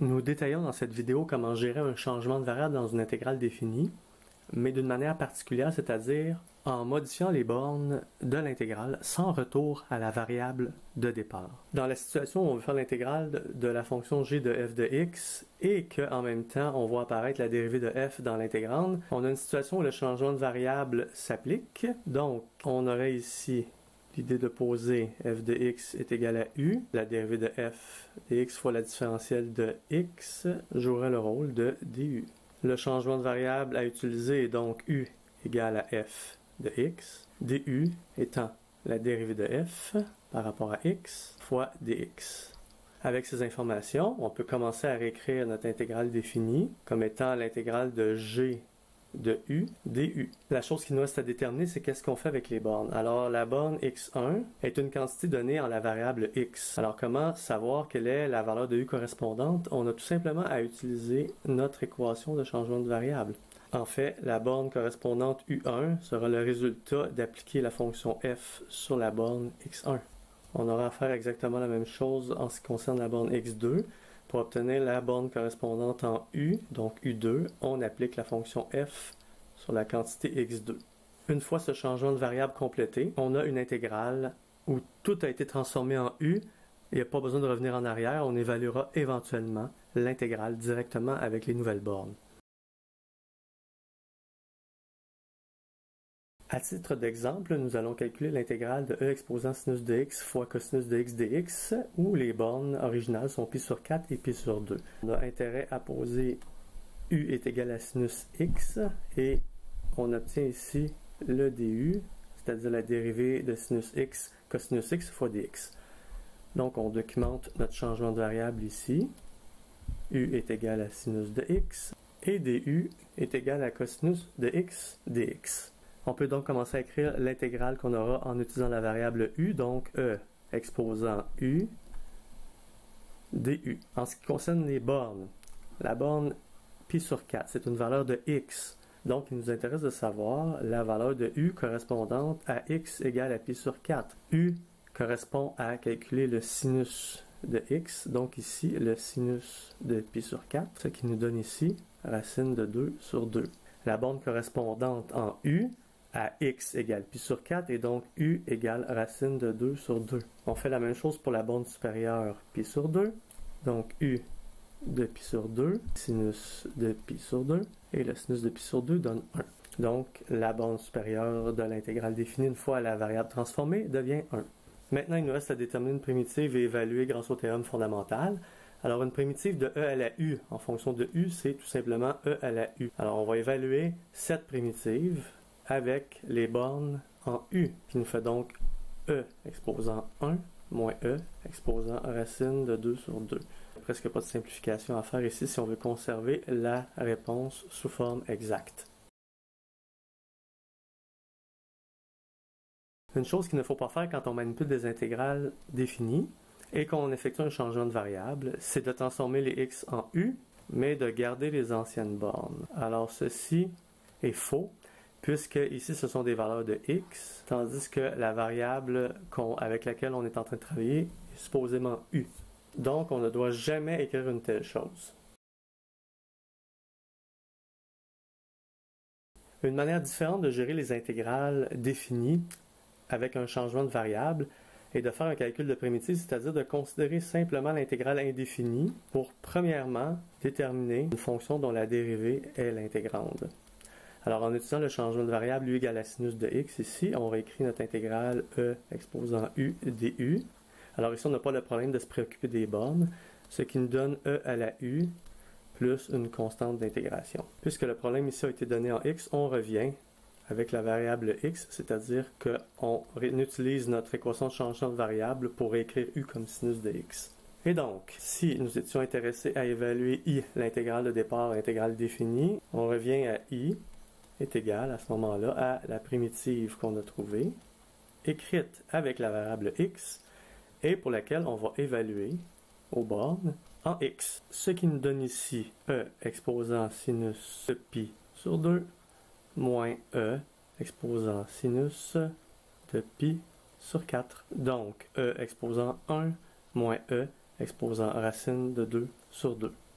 Nous détaillons dans cette vidéo comment gérer un changement de variable dans une intégrale définie, mais d'une manière particulière, c'est-à-dire en modifiant les bornes de l'intégrale sans retour à la variable de départ. Dans la situation où on veut faire l'intégrale de la fonction g de f de x et qu'en même temps on voit apparaître la dérivée de f dans l'intégrande, on a une situation où le changement de variable s'applique. Donc on aurait ici l'idée de poser f de x est égal à u, la dérivée de f de x fois la différentielle de x, j'aurai le rôle de du. Le changement de variable à utiliser est donc u égale à f de x, du étant la dérivée de f par rapport à x fois dx. Avec ces informations, on peut commencer à réécrire notre intégrale définie comme étant l'intégrale de g de u du. La chose qui nous reste à déterminer, c'est qu'est-ce qu'on fait avec les bornes. Alors, la borne x1 est une quantité donnée en la variable x. Alors, comment savoir quelle est la valeur de u correspondante? On a tout simplement à utiliser notre équation de changement de variable. En fait, la borne correspondante u1 sera le résultat d'appliquer la fonction f sur la borne x1. On aura à faire exactement la même chose en ce qui concerne la borne x2. Pour obtenir la borne correspondante en u, donc u2, on applique la fonction f sur la quantité x2. Une fois ce changement de variable complété, on a une intégrale où tout a été transformé en u. Il n'y a pas besoin de revenir en arrière, on évaluera éventuellement l'intégrale directement avec les nouvelles bornes. À titre d'exemple, nous allons calculer l'intégrale de e exposant sinus de x fois cosinus de x dx, où les bornes originales sont π sur 4 et π sur 2. On a intérêt à poser u est égal à sinus x, et on obtient ici le du, c'est-à-dire la dérivée de sinus x cosinus x fois dx. Donc on documente notre changement de variable ici. U est égal à sinus de x, et du est égal à cosinus de x dx. On peut donc commencer à écrire l'intégrale qu'on aura en utilisant la variable u, donc e exposant u du. En ce qui concerne les bornes, la borne π sur 4, c'est une valeur de x. Donc, il nous intéresse de savoir la valeur de u correspondante à x égale à π sur 4. U correspond à calculer le sinus de x, donc ici, le sinus de π sur 4, ce qui nous donne ici racine de 2 sur 2. La borne correspondante en u à x égale π sur 4 et donc u égale racine de 2 sur 2. On fait la même chose pour la borne supérieure π sur 2, donc u de π sur 2, sinus de π sur 2, et le sinus de π sur 2 donne 1. Donc la borne supérieure de l'intégrale définie une fois la variable transformée devient 1. Maintenant, il nous reste à déterminer une primitive et évaluer grâce au théorème fondamental. Alors, une primitive de e à la u en fonction de u, c'est tout simplement e à la u. Alors, on va évaluer cette primitive avec les bornes en u, qui nous fait donc e exposant 1 moins e exposant racine de 2 sur 2. Presque pas de simplification à faire ici si on veut conserver la réponse sous forme exacte. Une chose qu'il ne faut pas faire quand on manipule des intégrales définies et qu'on effectue un changement de variable, c'est de transformer les x en u, mais de garder les anciennes bornes. Alors ceci est faux, puisque ici ce sont des valeurs de x, tandis que la variable avec laquelle on est en train de travailler est supposément u. Donc on ne doit jamais écrire une telle chose. Une manière différente de gérer les intégrales définies avec un changement de variable, et de faire un calcul de primitive, c'est-à-dire de considérer simplement l'intégrale indéfinie pour, premièrement, déterminer une fonction dont la dérivée est l'intégrande. Alors, en utilisant le changement de variable u égale à sinus de x, ici, on réécrit notre intégrale e exposant u du. Alors ici, on n'a pas le problème de se préoccuper des bornes, ce qui nous donne e à la u plus une constante d'intégration. Puisque le problème ici a été donné en x, on revient avec la variable x, c'est-à-dire qu'on utilise notre équation de changement de variable pour écrire u comme sinus de x. Et donc, si nous étions intéressés à évaluer i, l'intégrale de départ, l'intégrale définie, on revient à i est égal à ce moment-là à la primitive qu'on a trouvée, écrite avec la variable x, et pour laquelle on va évaluer aux bornes en x. Ce qui nous donne ici e exposant sinus de pi sur 2, moins e exposant sinus de pi sur 4. Donc, e exposant 1 moins e exposant racine de 2 sur 2.